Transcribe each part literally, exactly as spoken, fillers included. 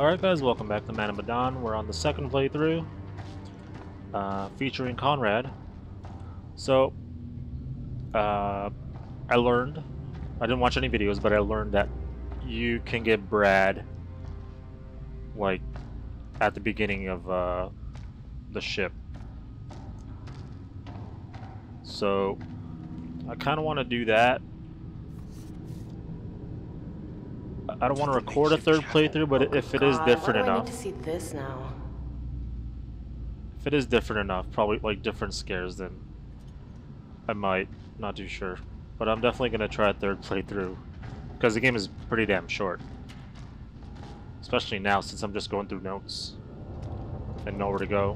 Alright guys, welcome back to Man of Medan. We're on the second playthrough, uh, featuring Conrad. So, uh, I learned, I didn't watch any videos, but I learned that you can get Brad, like, at the beginning of uh, the ship. So, I kind of want to do that. I don't want to record a third playthrough, but if it is different enough, I need to see this now. If it is different enough, probably like different scares, then I might. Not too sure, but I'm definitely gonna try a third playthrough because the game is pretty damn short, especially now since I'm just going through notes and nowhere to go.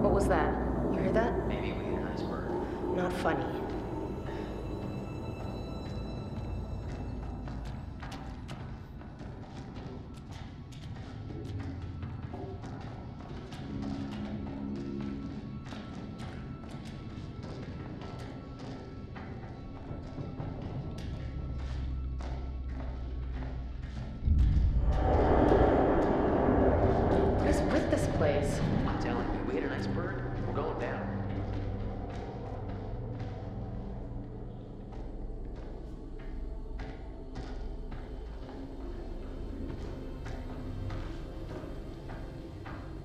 What was that? You heard that? Maybe we heard an iceberg. Not funny.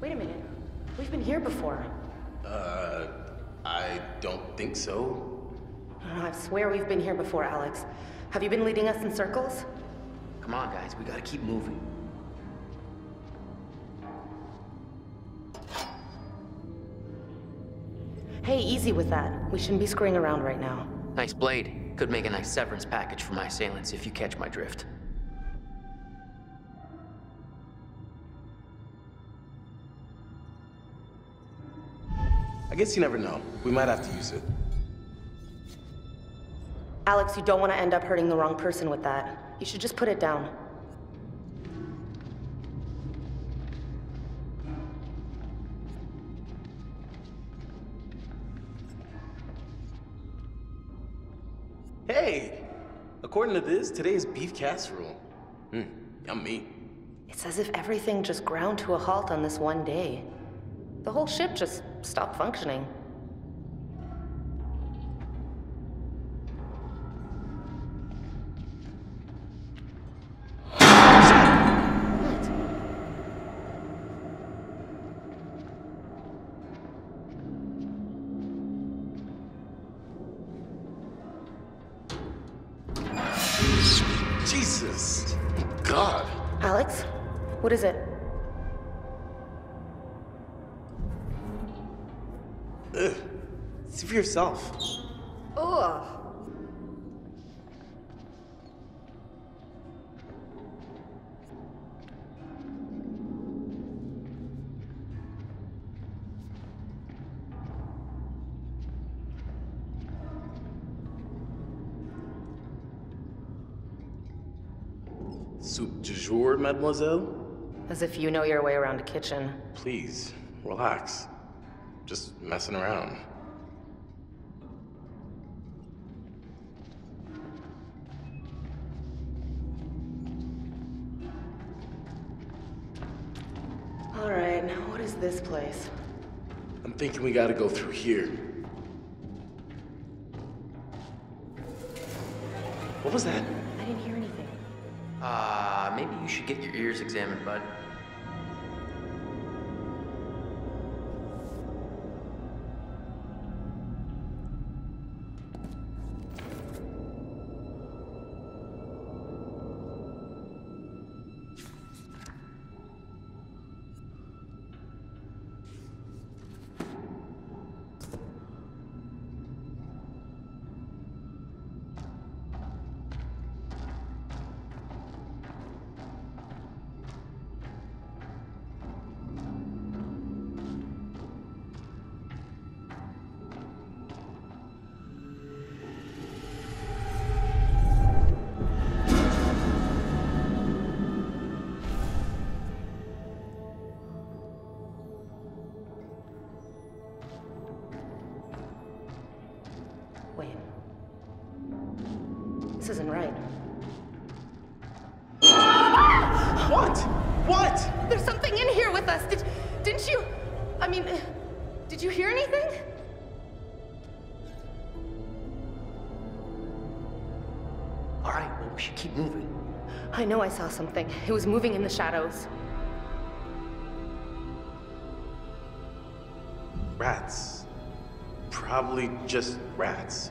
Wait a minute. We've been here before. Uh, I don't think so. Oh, I swear we've been here before, Alex. Have you been leading us in circles? Come on, guys. We gotta keep moving. Hey, easy with that. We shouldn't be screwing around right now. Nice blade. Could make a nice severance package for my assailants if you catch my drift. I guess you never know. We might have to use it. Alex, you don't want to end up hurting the wrong person with that. You should just put it down. Hey! According to this, today is beef casserole. Mmm, yummy. It's as if everything just ground to a halt on this one day. The whole ship just stopped functioning. What? Jesus! God! Alex? What is it? Ugh. See for yourself. Ugh. Soup du jour, mademoiselle? As if you know your way around a kitchen. Please, relax. Just messing around. All right, now what is this place? I'm thinking we gotta go through here. What was that? I didn't hear anything. Uh, maybe you should get your ears examined, bud. This isn't right. What? What? There's something in here with us. Did, didn't you... I mean, did you hear anything? All right, well, we should keep moving. I know I saw something. It was moving in the shadows. Rats. Probably just rats.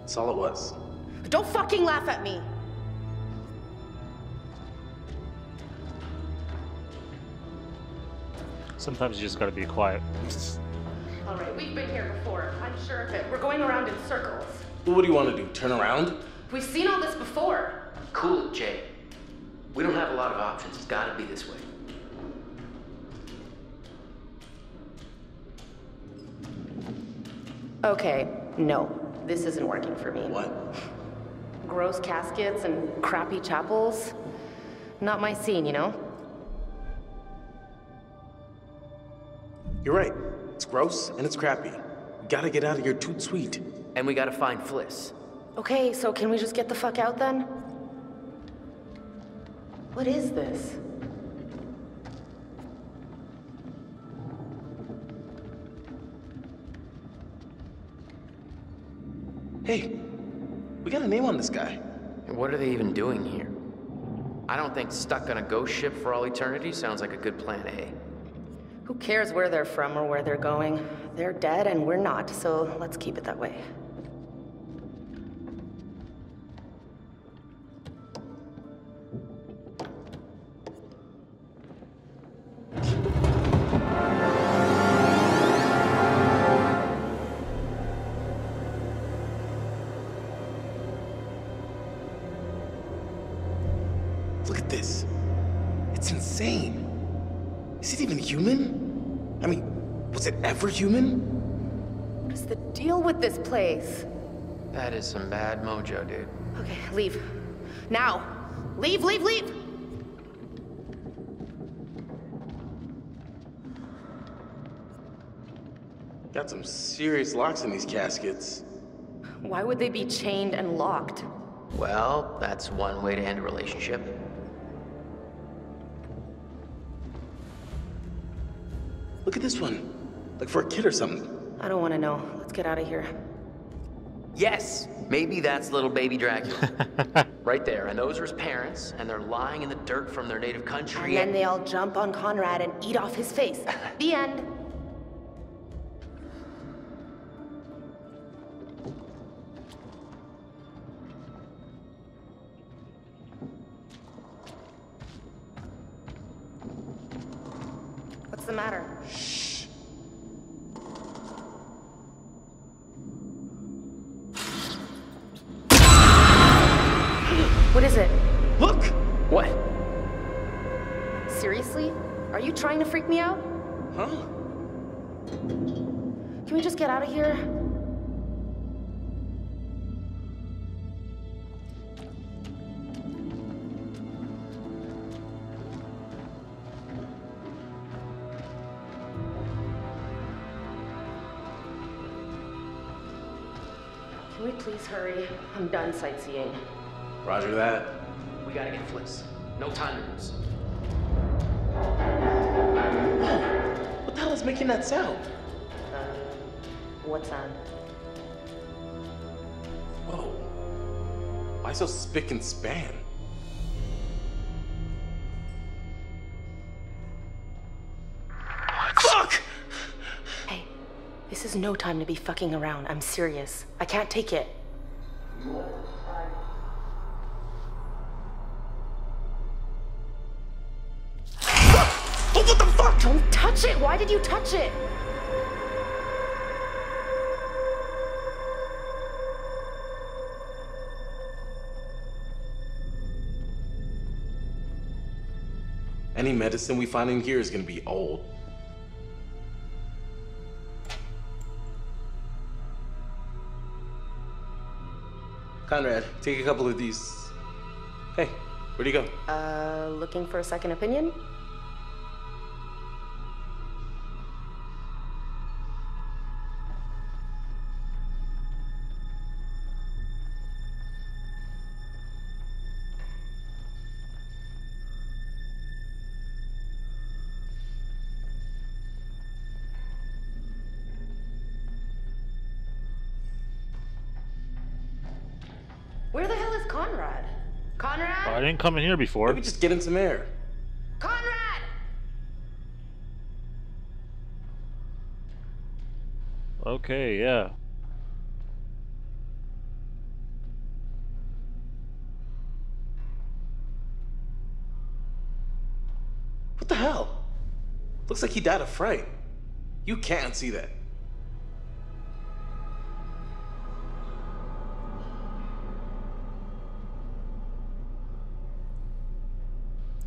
That's all it was. Don't fucking laugh at me! Sometimes you just gotta be quiet. All right, we've been here before. I'm sure of it. We're going around in circles. Well, what do you want to do? Turn around? We've seen all this before. Cool it, Jay. We don't have a lot of options. It's gotta be this way. Okay, no. This isn't working for me. What? Gross caskets and crappy chapels. Not my scene, you know? You're right. It's gross and it's crappy. We gotta get out of here toot sweet. And we gotta find Fliss. Okay, so can we just get the fuck out then? What is this? Hey, we got a name on this guy. And what are they even doing here? I don't think stuck on a ghost ship for all eternity sounds like a good plan A. Who cares where they're from or where they're going? They're dead and we're not, so let's keep it that way. Look at this. It's insane. Is it even human? I mean, was it ever human? What is the deal with this place? That is some bad mojo, dude. Okay, leave. Now! Leave, leave, leave! Got some serious locks in these caskets. Why would they be chained and locked? Well, that's one way to end a relationship. Look at this one. Like for a kid or something. I don't want to know. Let's get out of here. Yes! Maybe that's little baby Dracula. Right there. And those are his parents, and they're lying in the dirt from their native country. And then they all jump on Conrad and eat off his face. The end. What's the matter? Shh. What is it? Look! What? Seriously? Are you trying to freak me out? Huh? Can we just get out of here? Can we please hurry? I'm done sightseeing. Roger that. We gotta get Fliss. No time to lose. Whoa. What the hell is making that sound? Uh, what's on? Whoa. Why so spick and span? This is no time to be fucking around. I'm serious. I can't take it. Oh, what the fuck? Don't touch it! Why did you touch it? Any medicine we find in here is gonna be old. Conrad, take a couple of these. Hey, where do you go? Uh, looking for a second opinion? Where the hell is Conrad? Conrad? Well, I didn't come in here before. Maybe just get in some air. Conrad! Okay, yeah. What the hell? Looks like he died of fright. You can't see that.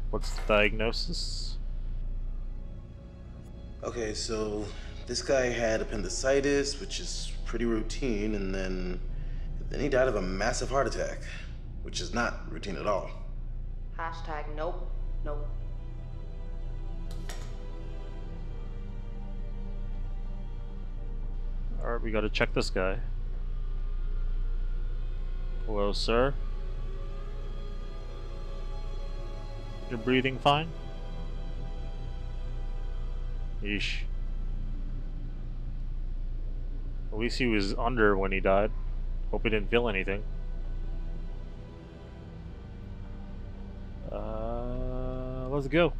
What's the diagnosis? Okay, so this guy had appendicitis, which is pretty routine, and then then he died of a massive heart attack, which is not routine at all. Hashtag nope, nope. All right, we gotta check this guy. Hello, sir. You're breathing fine? Yeesh. At least he was under when he died. Hope he didn't feel anything. Uh, let's go.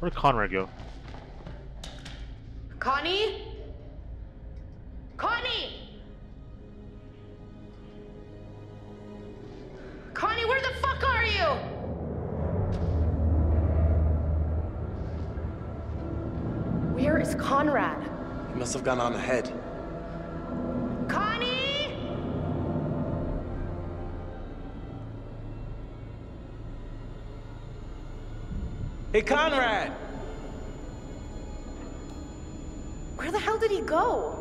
Where'd Conrad go? Connie? Connie! Connie, where the fuck are you? Where is Conrad? He must have gone on ahead. Connie! Hey, Conrad! Where the hell did he go?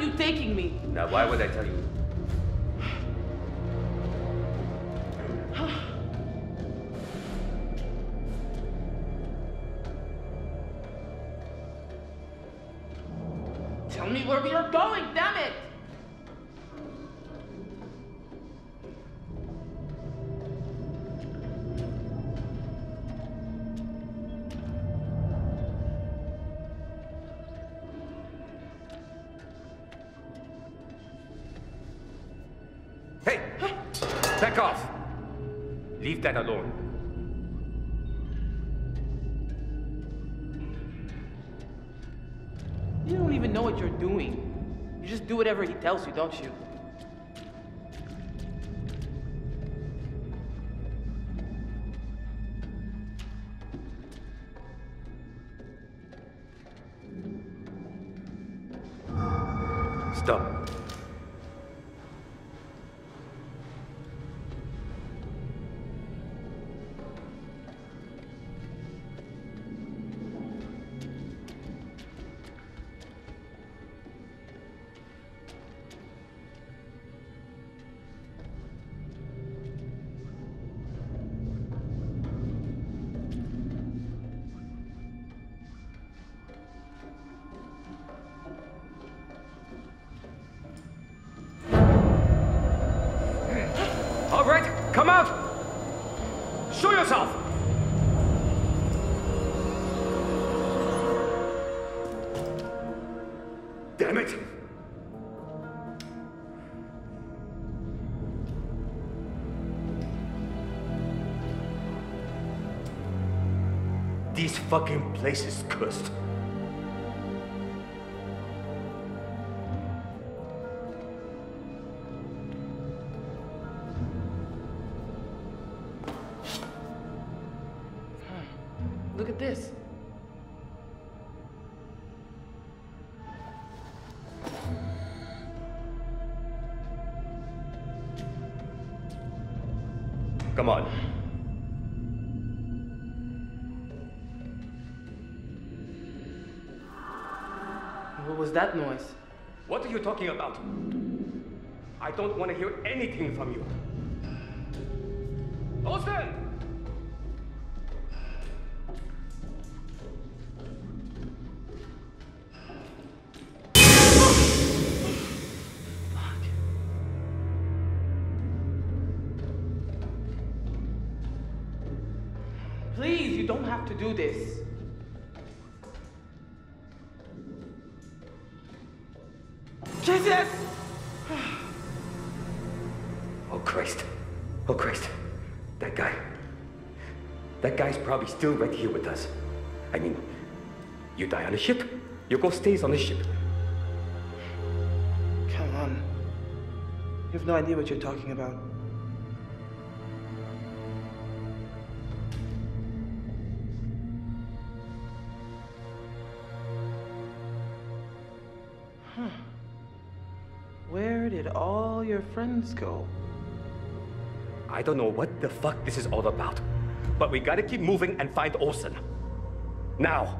You taking me? Now why would I tell you? Tell me where we are going, damn it! Back off! Leave that alone. You don't even know what you're doing. You just do whatever he tells you, don't you? Stop. Come out! Show yourself! Damn it! This fucking place is cursed. Look at this. Come on. What was that noise? What are you talking about? I don't want to hear anything from you. Olsen! Please, you don't have to do this. Jesus! Oh, Christ. Oh, Christ. That guy. That guy's probably still right here with us. I mean, you die on a ship, your ghost stays on the ship. Come on. You have no idea what you're talking about. All your friends go. I don't know what the fuck this is all about, but we gotta keep moving and find Olsen. Now!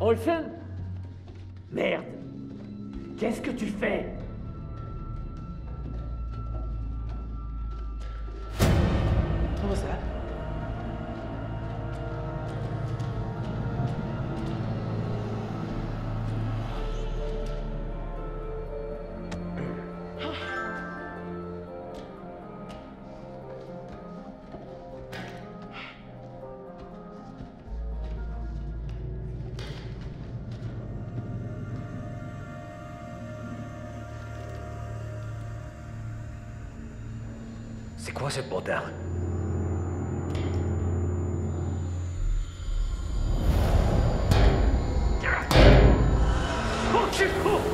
Olsen? Merde! Qu'est-ce que tu fais? What was that? C'est quoi ce bordel? Oh, shit! Oh!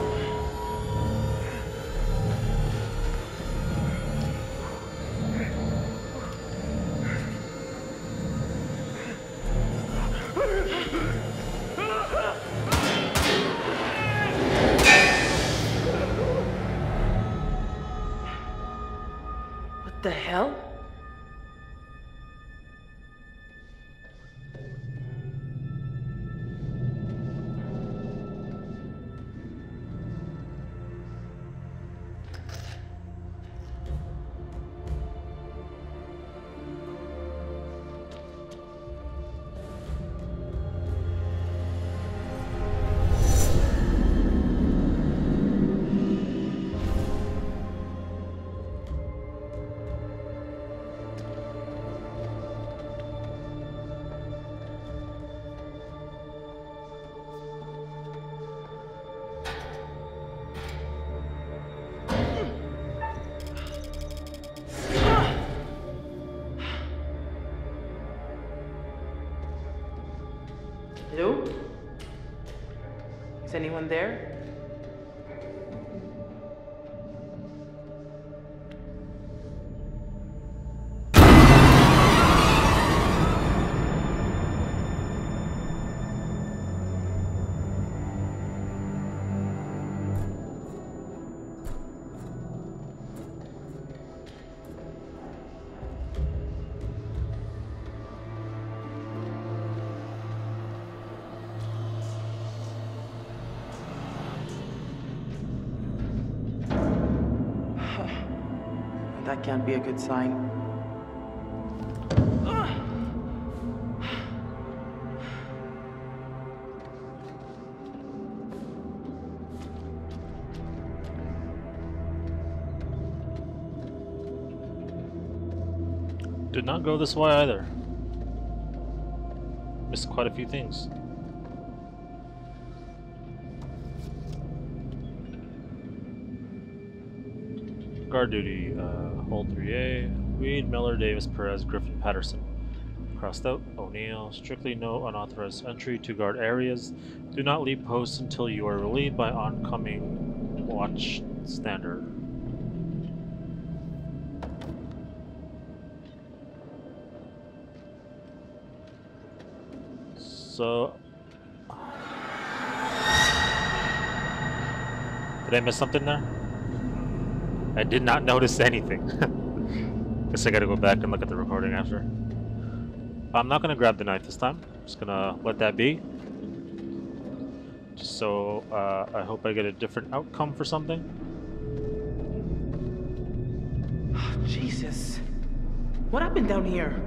The hell? Hello? Is anyone there? That can't be a good sign. Did not go this way either. Missed quite a few things. Guard duty, uh, hold three A, Weed, Miller, Davis, Perez, Griffin, Patterson. Crossed out, O'Neill, strictly no unauthorized entry to guard areas. Do not leave posts until you are relieved by oncoming watch standard. So... Did I miss something there? I did not notice anything. Guess I gotta go back and look at the recording after. I'm not gonna grab the knife this time. Just gonna let that be. Just so uh, I hope I get a different outcome for something. Oh, Jesus. What happened down here?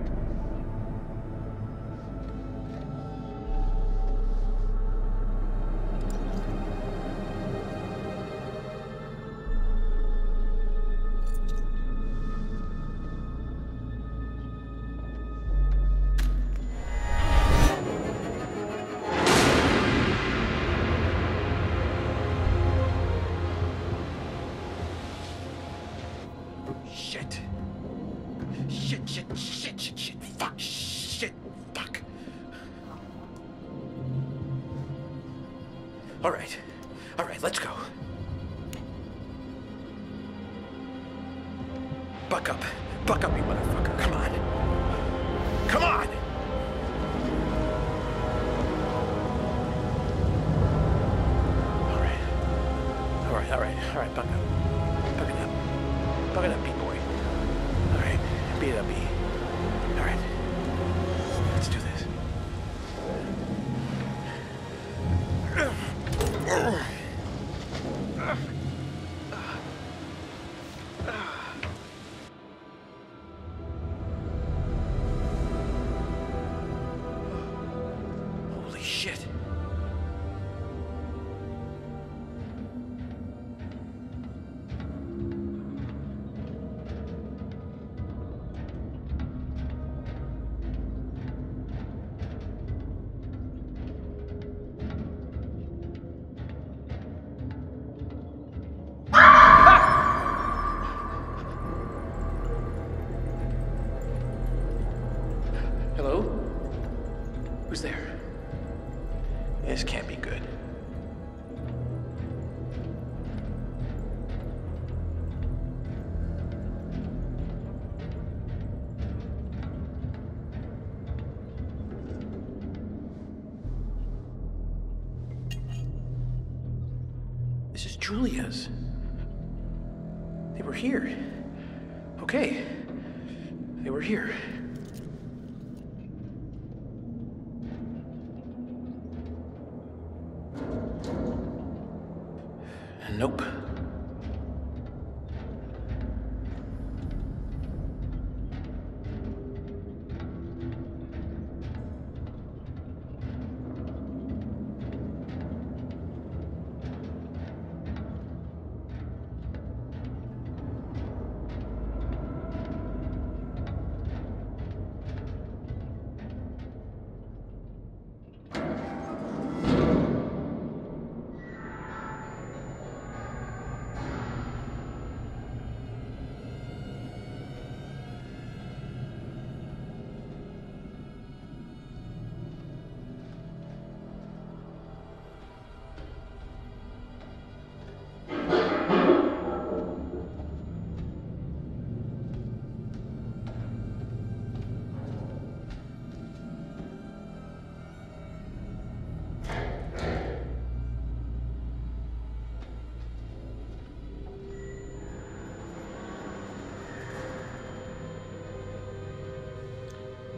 Julia's. They were here. Okay. They were here. Nope.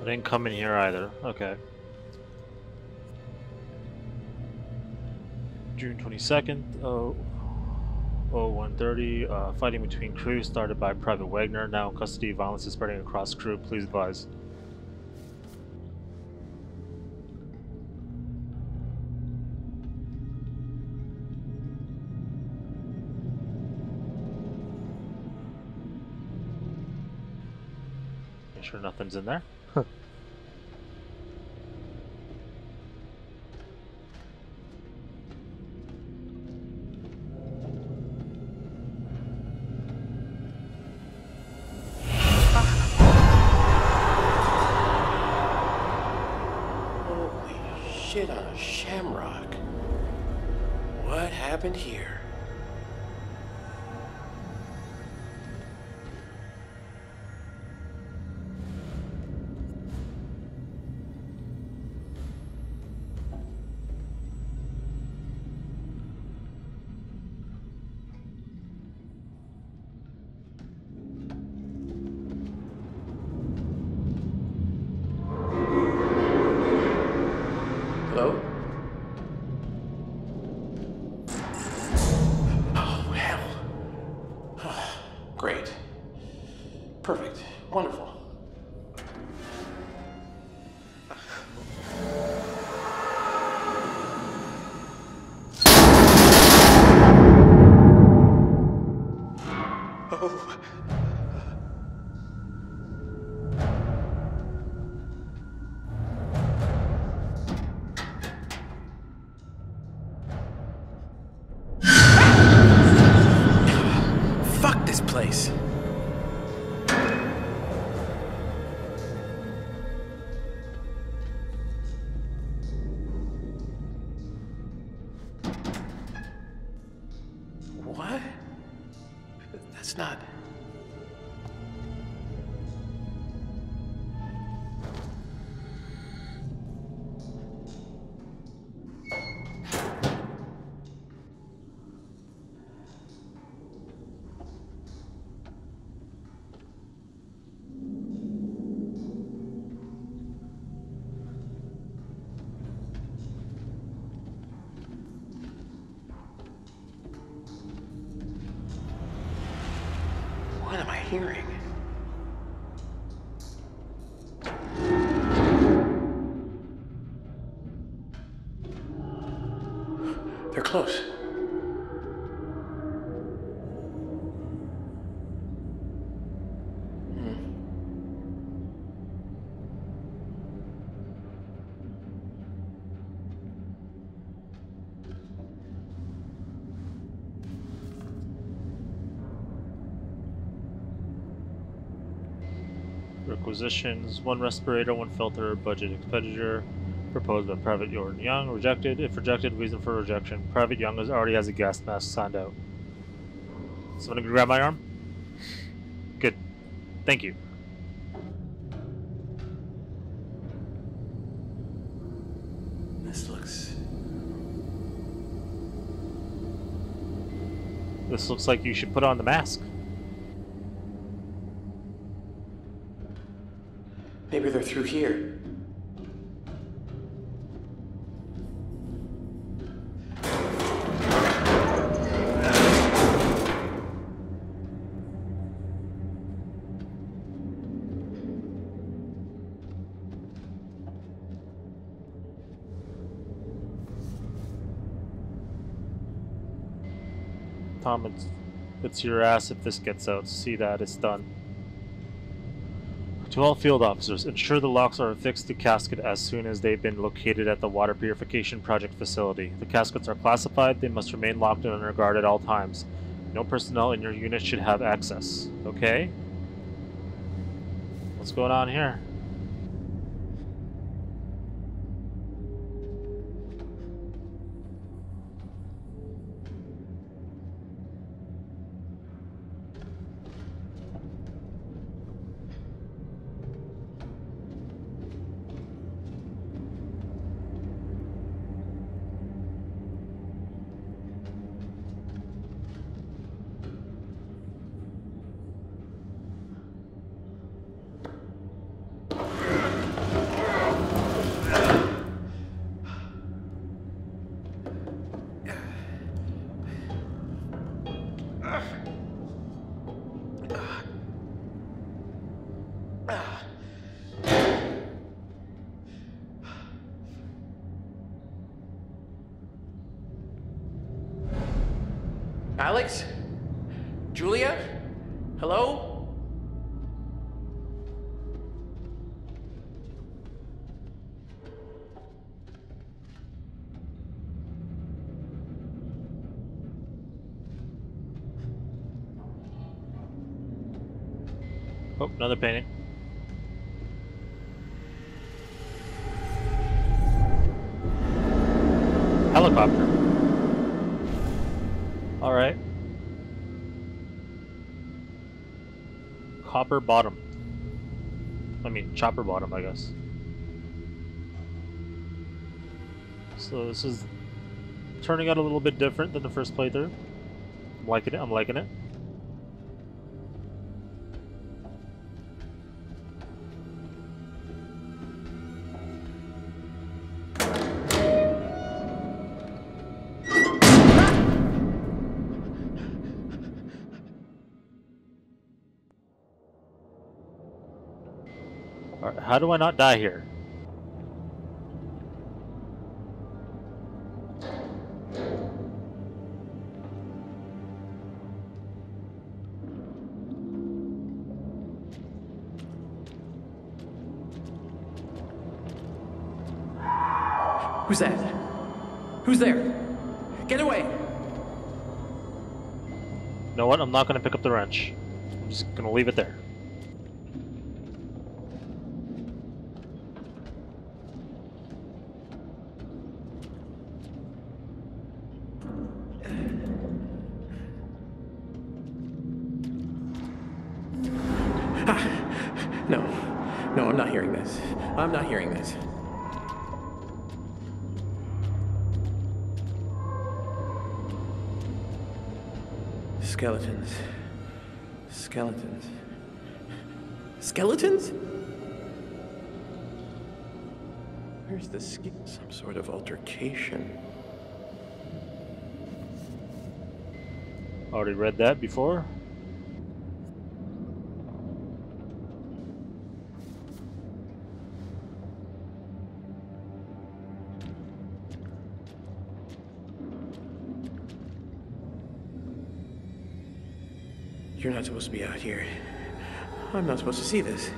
I didn't come in here either. Okay. June twenty-second, oh one thirty. Uh, fighting between crew started by Private Wagner. Now in custody. Violence is spreading across crew. Please advise. Make sure nothing's in there. though. Oh, hell. Great. Perfect. Wonderful. Hearing. They're close. Requisitions, one respirator, one filter, budget expenditure, proposed by Private Jordan Young, rejected. If rejected, reason for rejection. Private Young is already has a gas mask signed out. Someone can grab my arm? Good. Thank you. This looks... This looks like you should put on the mask. Maybe they're through here. Tom, it's, it's your ass if this gets out. See that, it's done. To all field officers, ensure the locks are affixed to casket as soon as they've been located at the water purification project facility. The caskets are classified, they must remain locked and under guard at all times. No personnel in your unit should have access. Okay? What's going on here? Alex? Julia? Hello? Oh, another painting. Helicopter. All right. Copper bottom. I mean, chopper bottom, I guess. So this is turning out a little bit different than the first playthrough. I'm liking it. I'm liking it. Right, how do I not die here? Who's that? Who's there? Get away! You know what? I'm not going to pick up the wrench. I'm just going to leave it there. Ah, no. No, I'm not hearing this. I'm not hearing this. Skeletons. Skeletons. Skeletons? Where's the ski? Some sort of altercation. Already read that before. You're not supposed to be out here. I'm not supposed to see this.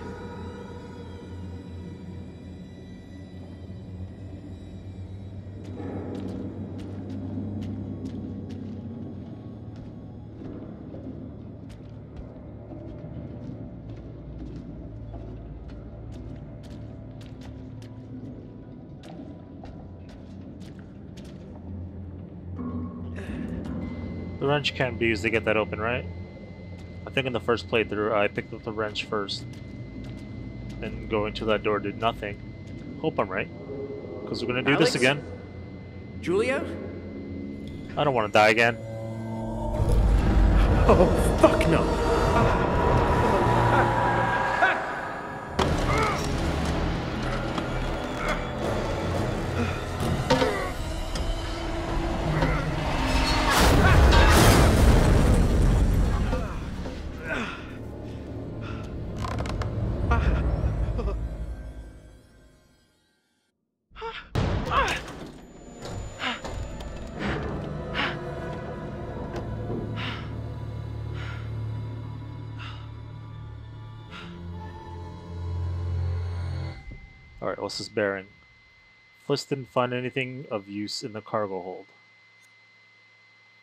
The wrench can't be used to get that open, right? I think in the first playthrough, I picked up the wrench first, and going to that door did nothing. Hope I'm right, because we're gonna do Alex? This again. Julia? I don't want to die again. Oh, fuck no! Alright, what's this bearing? Fliss didn't find anything of use in the cargo hold.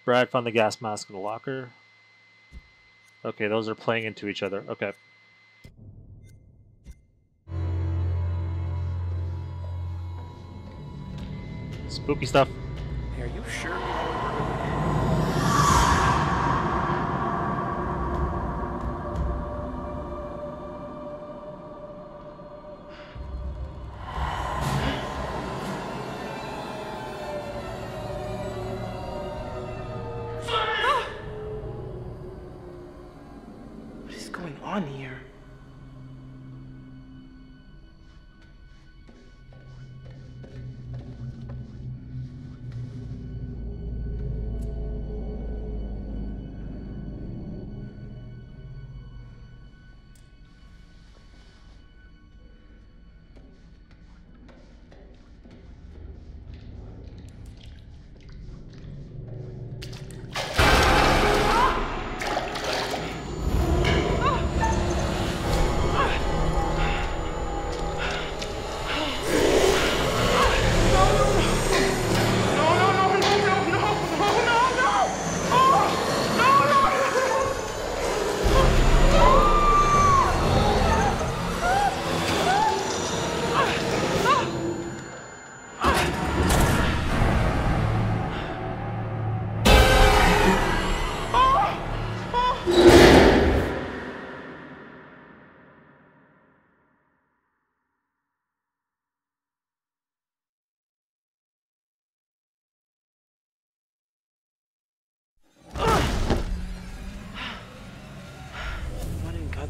Brad found the gas mask in the locker. Okay, those are playing into each other. Okay. Spooky stuff. Hey, are you sure?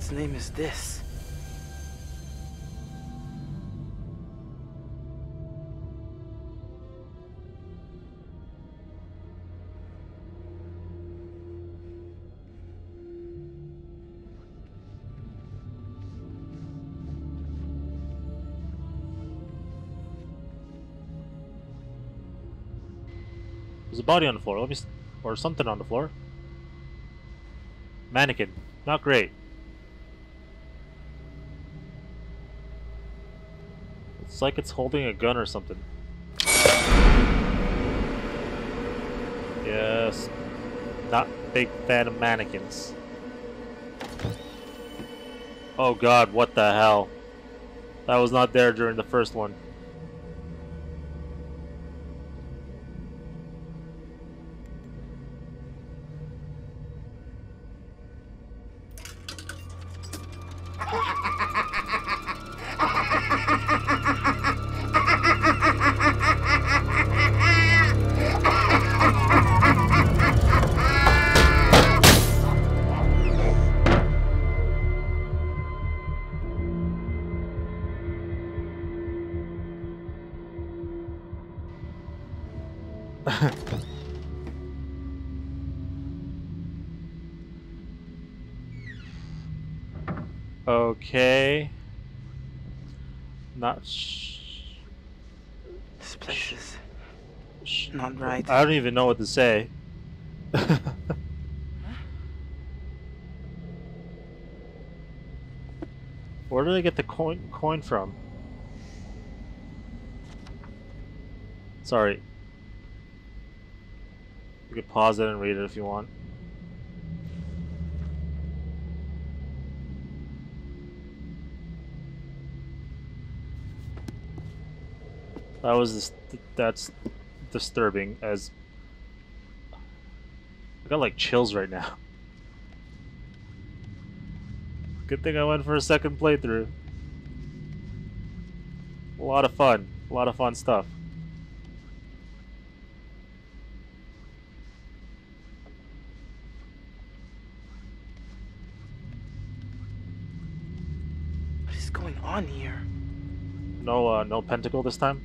What name is this? There's a body on the floor. Let me, or something on the floor. Mannequin. Not great. It's like it's holding a gun or something. Yes. Not big fan of mannequins. Oh god, what the hell? That was not there during the first one. Okay. Not sh This place is sh not right. I don't even know what to say. Huh? Where did I get the coin coin from? Sorry. You could pause it and read it if you want. That was that's disturbing. As I got like chills right now. Good thing I went for a second playthrough. A lot of fun, a lot of fun stuff. What is going on here? No, uh, no pentacle this time.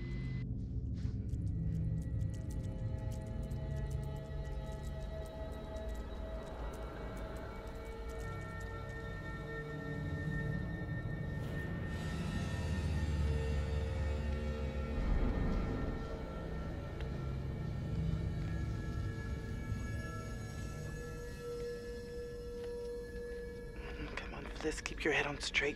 Fliss, keep your head on straight.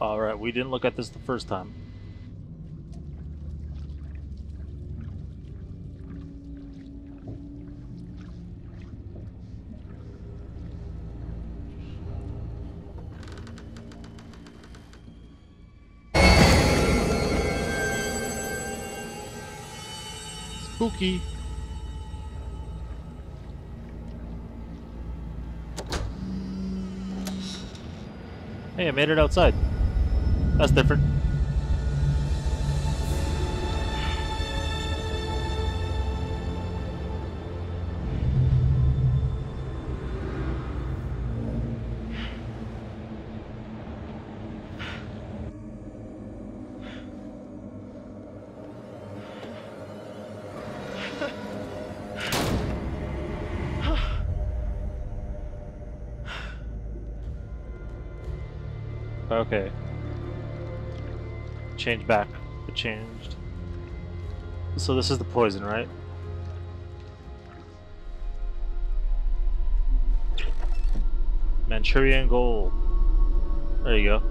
Alright, we didn't look at this the first time. Spooky. Hey, I made it outside. That's different. Okay. Change back. It changed. So this is the poison, right? Manchurian gold. There you go.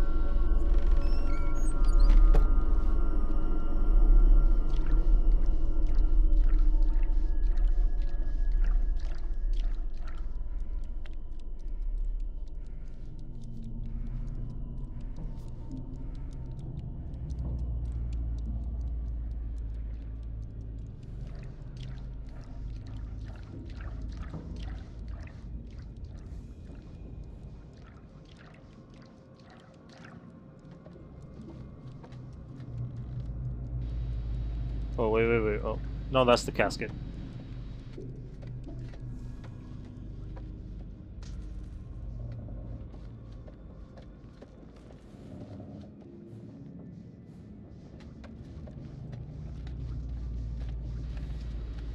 Oh, wait, wait, wait. Oh, no, that's the casket.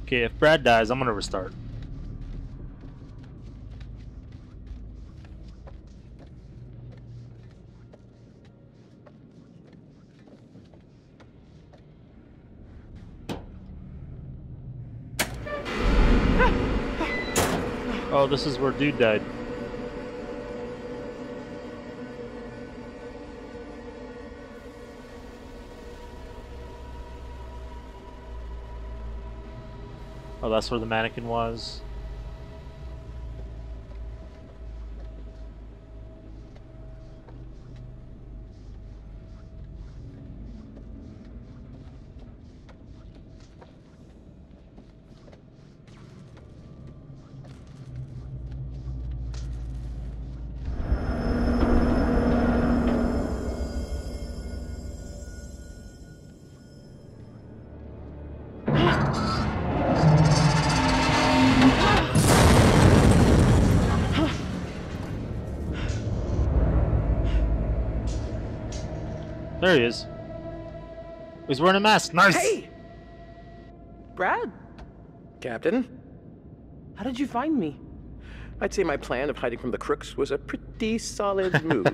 Okay, if Brad dies, I'm gonna restart. Oh, this is where dude died. Oh, that's where the mannequin was. There he is. He's wearing a mask. Nice. Hey, Brad. Captain, how did you find me? I'd say my plan of hiding from the crooks was a pretty solid move.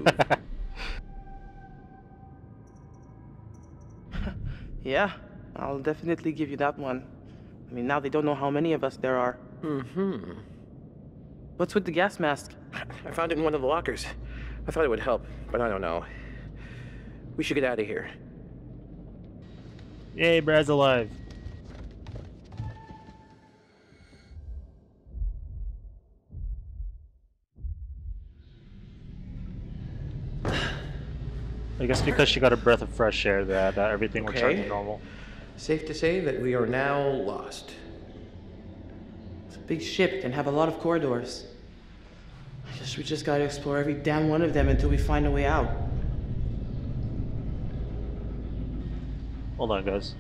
Yeah, I'll definitely give you that one. I mean, now they don't know how many of us there are. Mm-hmm. What's with the gas mask? I found it in one of the lockers. I thought it would help, but I don't know. We should get out of here. Yay, Brad's alive. I guess because she got a breath of fresh air that uh, everything okay. Returned to normal. Safe to say that we are now lost. It's a big ship and have a lot of corridors. I guess we just gotta explore every damn one of them until we find a way out. Hold on, guys.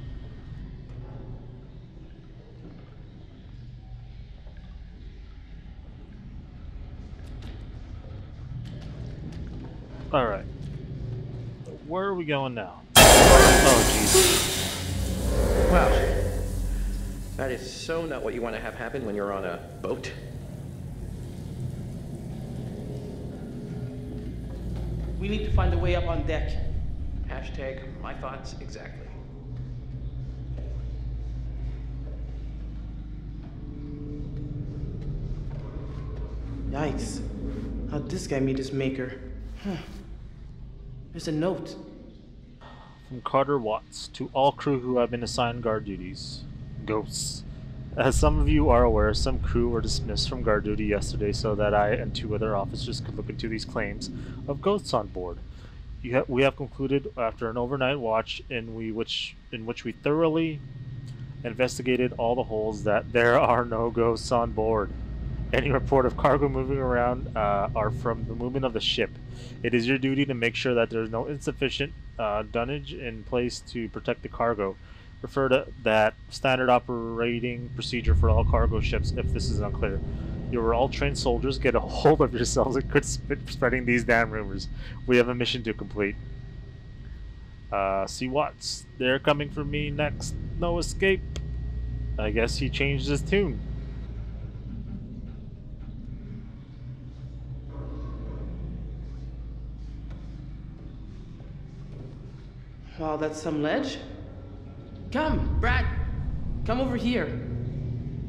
All right. Where are we going now? Oh, jeez. Wow. That is so not what you want to have happen when you're on a boat. We need to find a way up on deck. Hashtag my thoughts exactly. Yikes. How'd this guy meet his maker? Huh. There's a note. From Carter Watts, to all crew who have been assigned guard duties. Ghosts. As some of you are aware, some crew were dismissed from guard duty yesterday so that I and two other officers could look into these claims of ghosts on board. You ha we have concluded after an overnight watch in, we which, in which we thoroughly investigated all the holes that there are no ghosts on board. Any report of cargo moving around uh, are from the movement of the ship. It is your duty to make sure that there is no insufficient uh, dunnage in place to protect the cargo. Refer to that standard operating procedure for all cargo ships if this is unclear. You are all trained soldiers. Get a hold of yourselves and quit spreading these damn rumors. We have a mission to complete. Uh, see Watts. They're coming for me next. No escape. I guess he changed his tune. Wow, that's some ledge. Come, Brad. Come over here.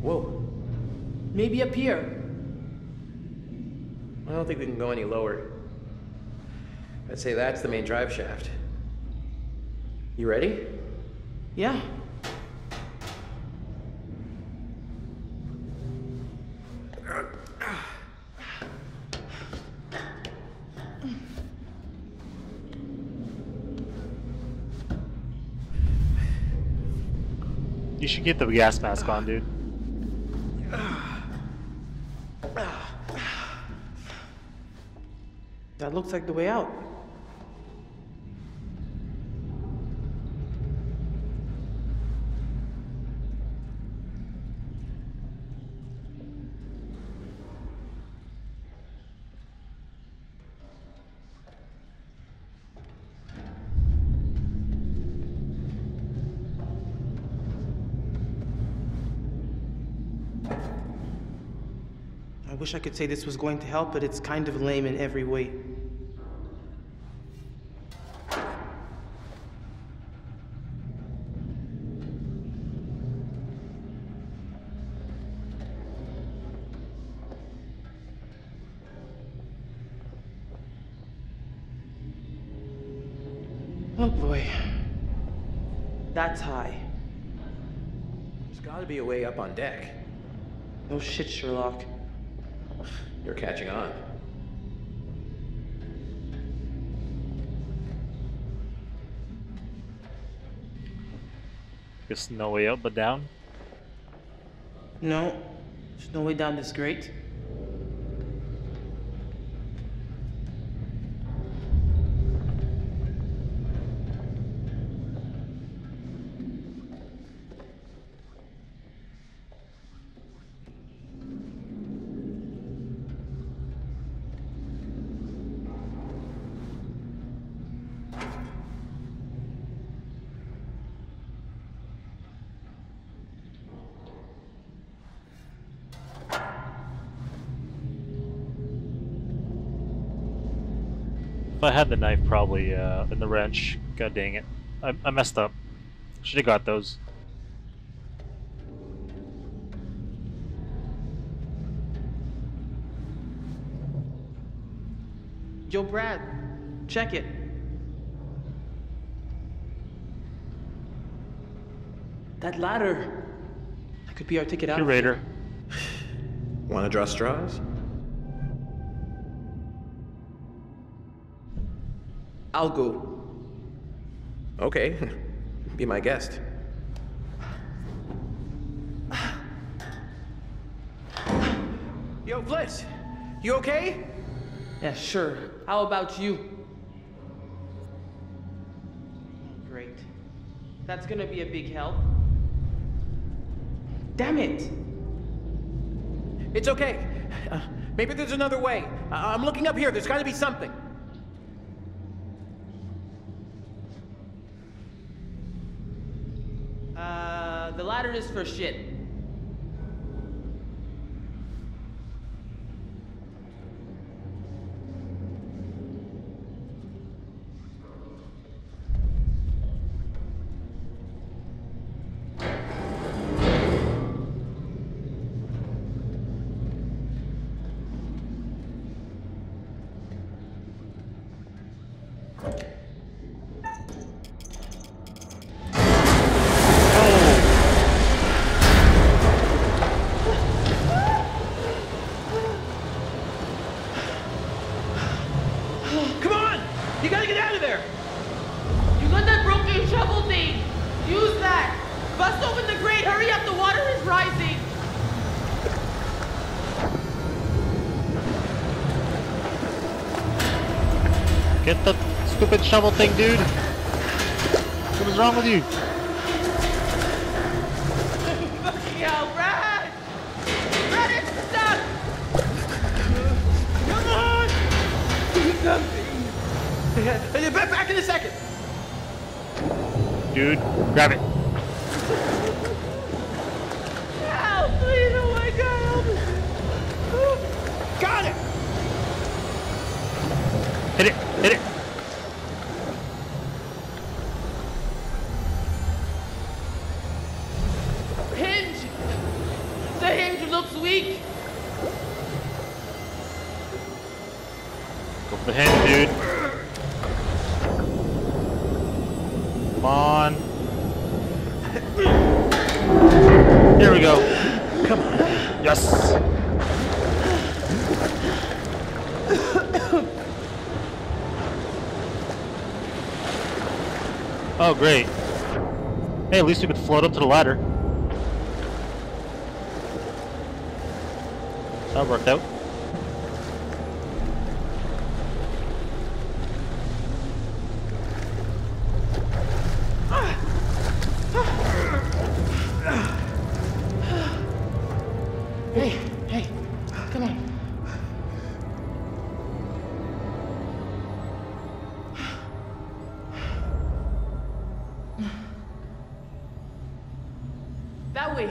Whoa. Maybe up here. I don't think we can go any lower. I'd say that's the main drive shaft. You ready? Yeah. You should get the gas mask on, dude. That looks like the way out. I wish I could say this was going to help, but it's kind of lame in every way. Oh boy, that's high. There's gotta be a way up on deck. No shit, Sherlock. You're catching on. There's no way up but down? No, there's no way down this grate. I had the knife probably, uh, and the wrench. God dang it. I, I messed up. Should have got those. Yo, Brad, check it. That ladder. That could be our ticket out. Curator. Wanna draw straws? I'll go. Okay, be my guest. Yo, Fliss, you okay? Yeah, sure. How about you? Great. That's gonna be a big help. Damn it! It's okay. Uh, maybe there's another way. I I'm looking up here. There's gotta be something. Uh, the ladder is for shit. Get the stupid shovel thing, dude! What is wrong with you? Fucking hell, Brad! Brad, it's stuck! Come on! Do something! Back, back in a second! Dude, grab it. Help! Please, oh my god! Got it! Hit it! Hit it! Hinge! The hinge looks weak! Go for the hinge, dude. Come on. Here we go. Come on. Yes! Oh, great. Hey, at least we could float up to the ladder. That worked out. Hey, hey, come on. That way.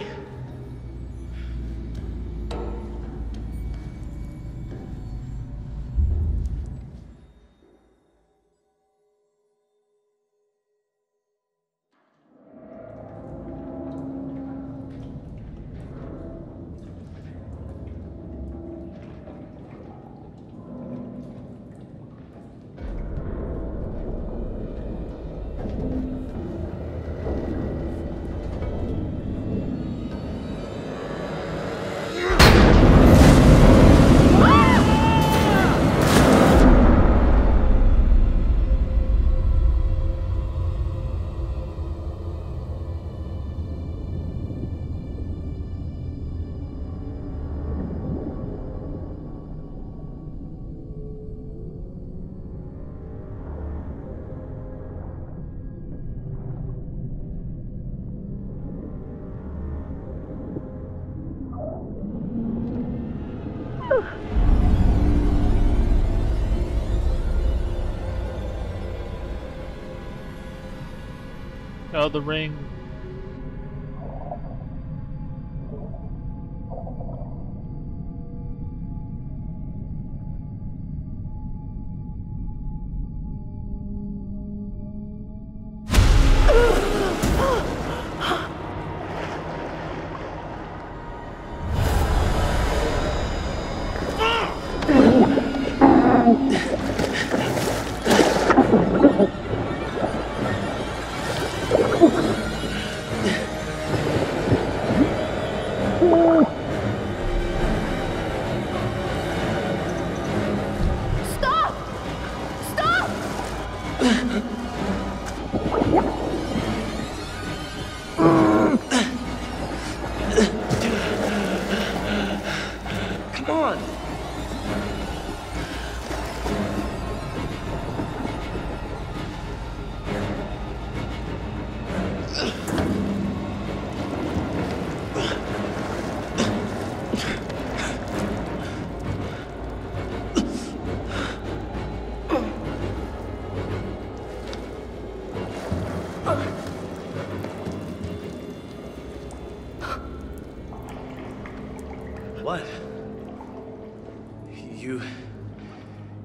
Oh, the ring.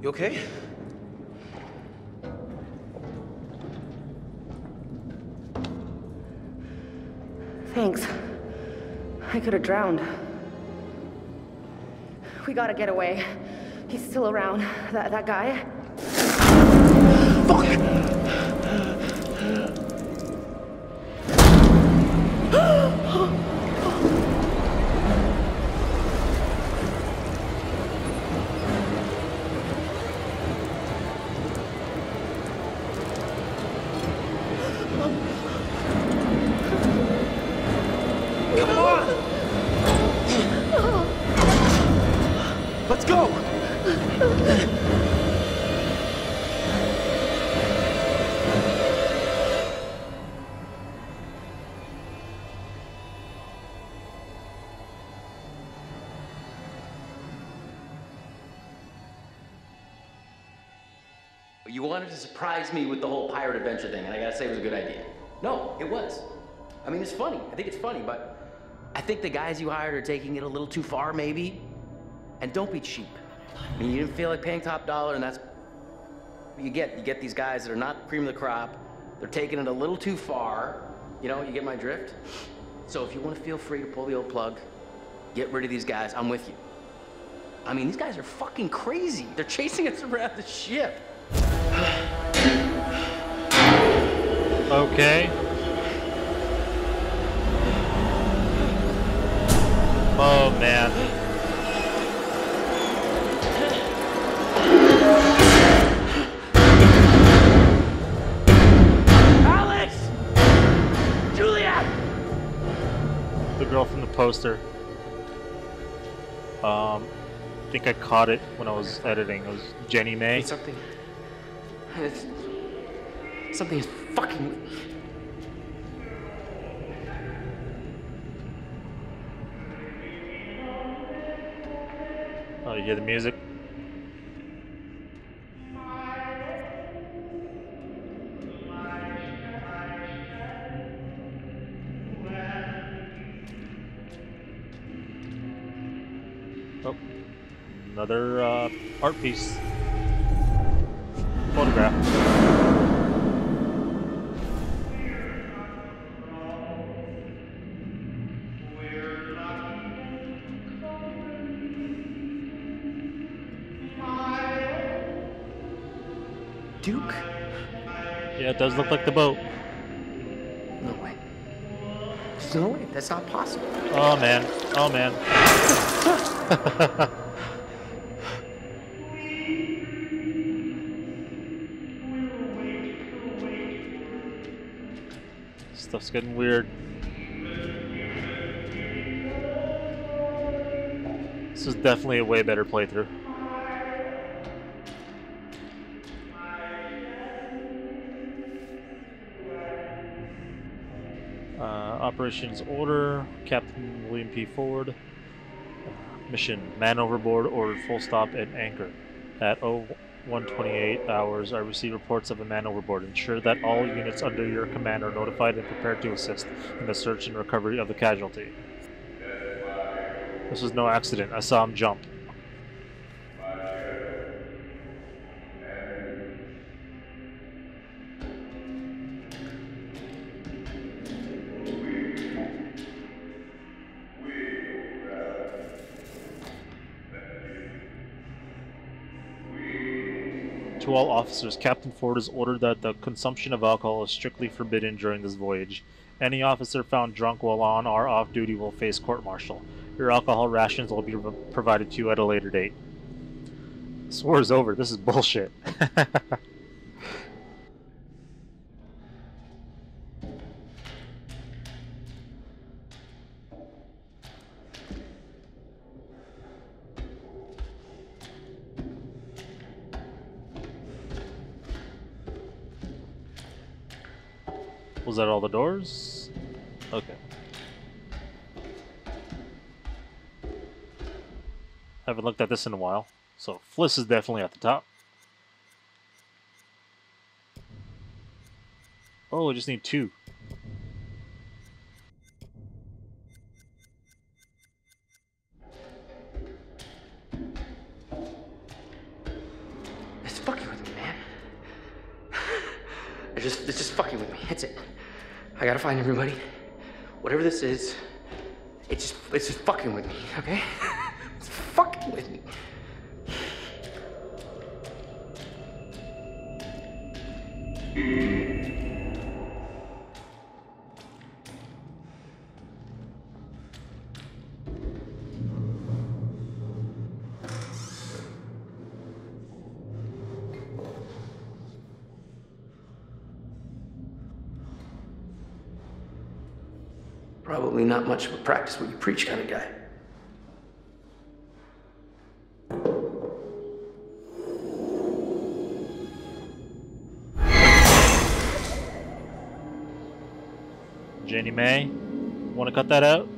Okay? Thanks. I could have drowned. We gotta get away. He's still around. That that guy. You wanted to surprise me with the whole pirate adventure thing, and I gotta say it was a good idea. No, it was. I mean, it's funny. I think it's funny, but I think the guys you hired are taking it a little too far, maybe. And don't be cheap. I mean, you didn't feel like paying top dollar, and that's what you get. You get these guys that are not cream of the crop. They're taking it a little too far. You know, you get my drift? So if you want to feel free to pull the old plug, get rid of these guys. I'm with you. I mean, these guys are fucking crazy. They're chasing us around the ship. Okay. Oh, man. Alex! Julia! The girl from the poster. Um, I think I caught it when I was editing. It was Jenny May. It's something. It's, something is fucking... Oh, you hear the music? Oh, another uh, art piece. Photograph. Duke? Yeah, it does look like the boat. No way. There's no way. That's not possible. Oh, man. Oh, man. Stuff's getting weird. This is definitely a way better playthrough. Uh, operations order, Captain William P. Ford. Mission, man overboard, ordered full stop and anchor at one twenty-eight hours, I received reports of a man overboard. Ensure that all units under your command are notified and prepared to assist in the search and recovery of the casualty. This was no accident. I saw him jump. To all officers, Captain Ford has ordered that the consumption of alcohol is strictly forbidden during this voyage. Any officer found drunk while on or off duty will face court-martial. Your alcohol rations will be provided to you at a later date. This war is over. This is bullshit. Was that all the doors? Okay. Haven't looked at this in a while. So Fliss is definitely at the top. Oh, we just need two. It's fucking with me, man. It's just, it's just fucking with me. That's it. I gotta find everybody. Whatever this is, it's just, it's just fucking with me, okay? It's fucking with me. Probably not much of a practice what you preach kind of guy. Jenny May, want to cut that out?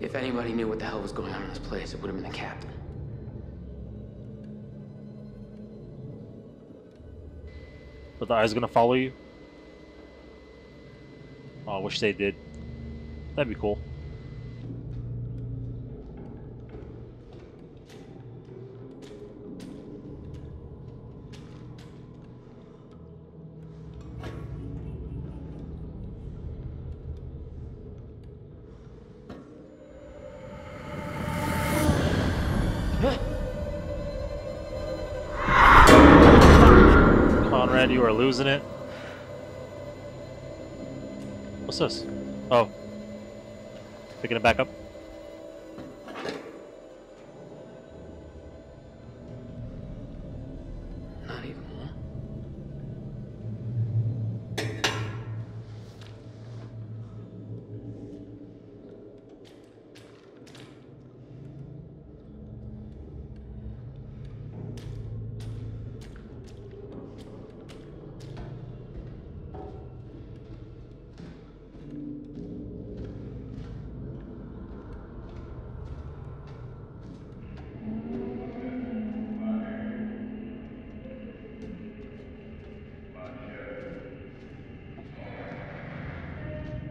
If anybody knew what the hell was going on in this place, it would have been the captain. But the eye's gonna follow you? Oh, I wish they did. That'd be cool. You are losing it. What's this? Oh. Picking it back up. Not even one.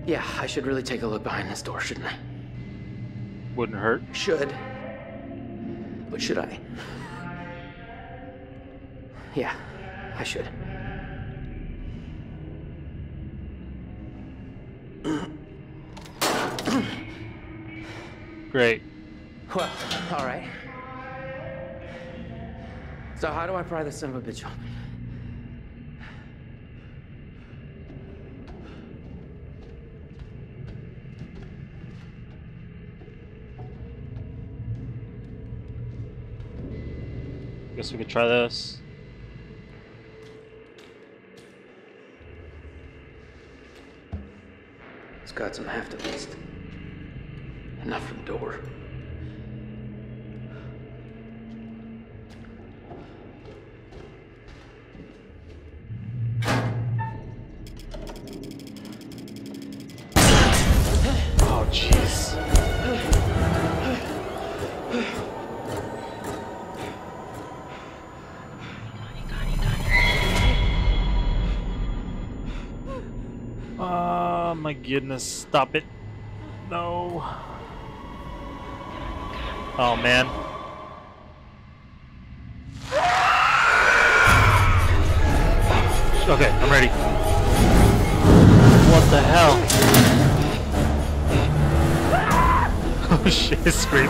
Yeah, I should really take a look behind this door, shouldn't I? Wouldn't hurt. Should. But should I? Yeah, I should. Great. Well, all right. So how do I pry this son of a bitch open? Guess we could try this. It's got some heft at least. Enough for the door. Oh, jeez. my goodness, stop it. No. Oh, man. Okay, I'm ready. What the hell? Oh shit, scream.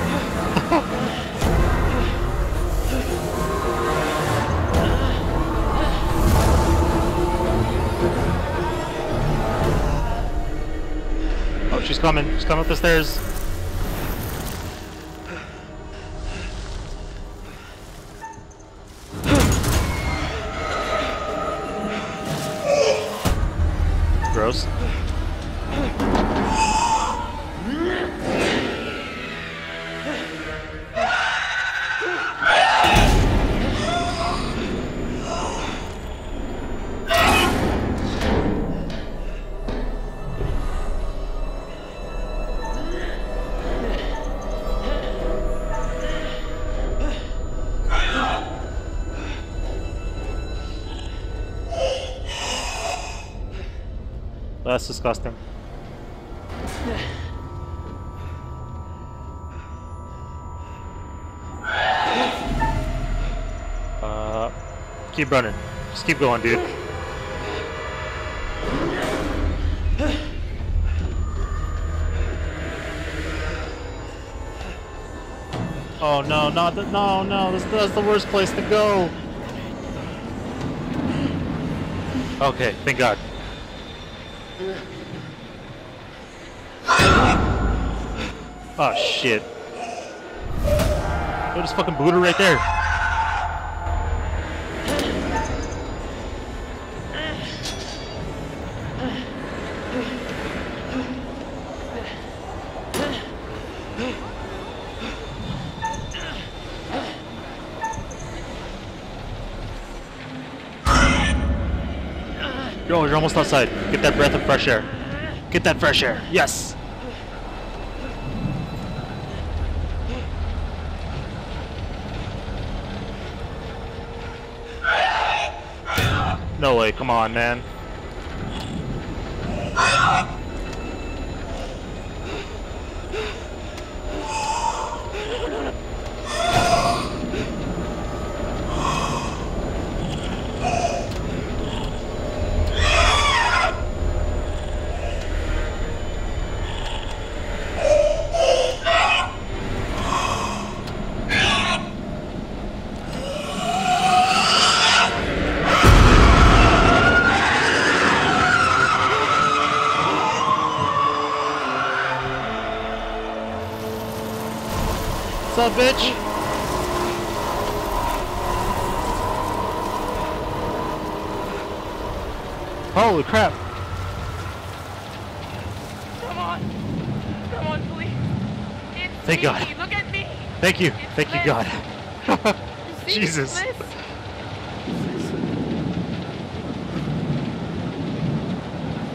Oh, she's coming. She's coming up the stairs. Gross. That's disgusting. Uh, keep running. Just keep going, dude. Oh no, not the, no, no, that's, that's the worst place to go. Okay, thank God. Oh shit. Look at this fucking Buddha right there. Yo, you're almost outside. Get that breath of fresh air. Get that fresh air. Yes. No way, come on, man. What's up, bitch? Holy crap. Come on. Come on, please. It's Thank me. God. Look at me. Thank you. It's Thank Fliss. You, God. Jesus. Fliss.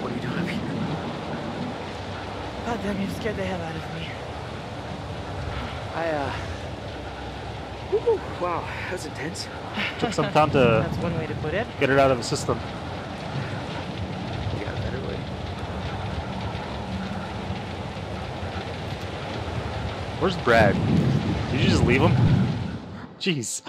What are you doing up here? God damn, you scared the hell out of me. I, uh... Woo, wow, that was intense. Took some time to... That's one way to put it. Get it out of the system. You got a better way. Where's Brad? Did you just leave him? Jeez.